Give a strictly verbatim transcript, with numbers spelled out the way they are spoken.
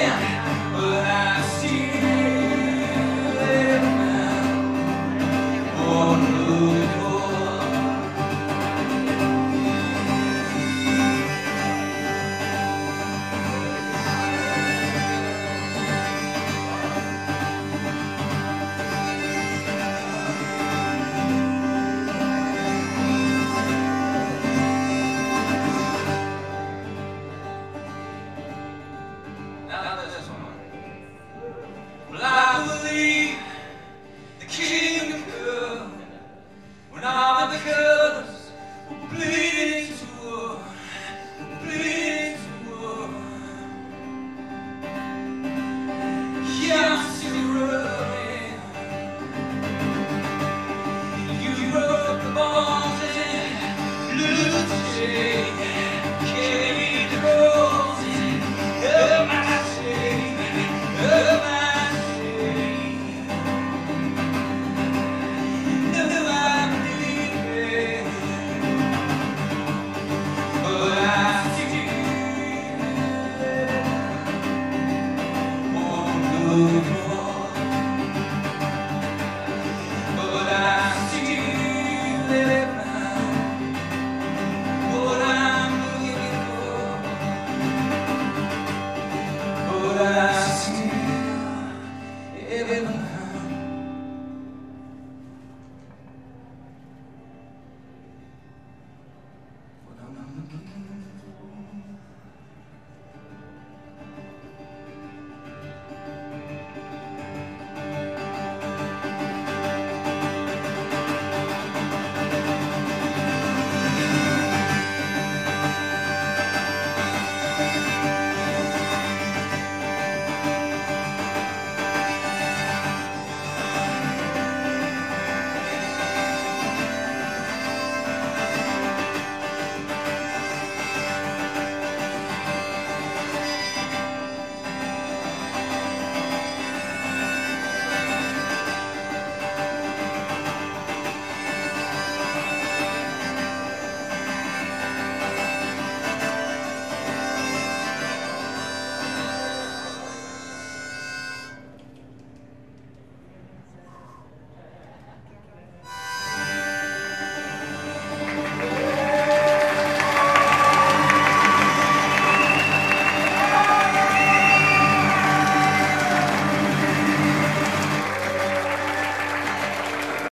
Yeah.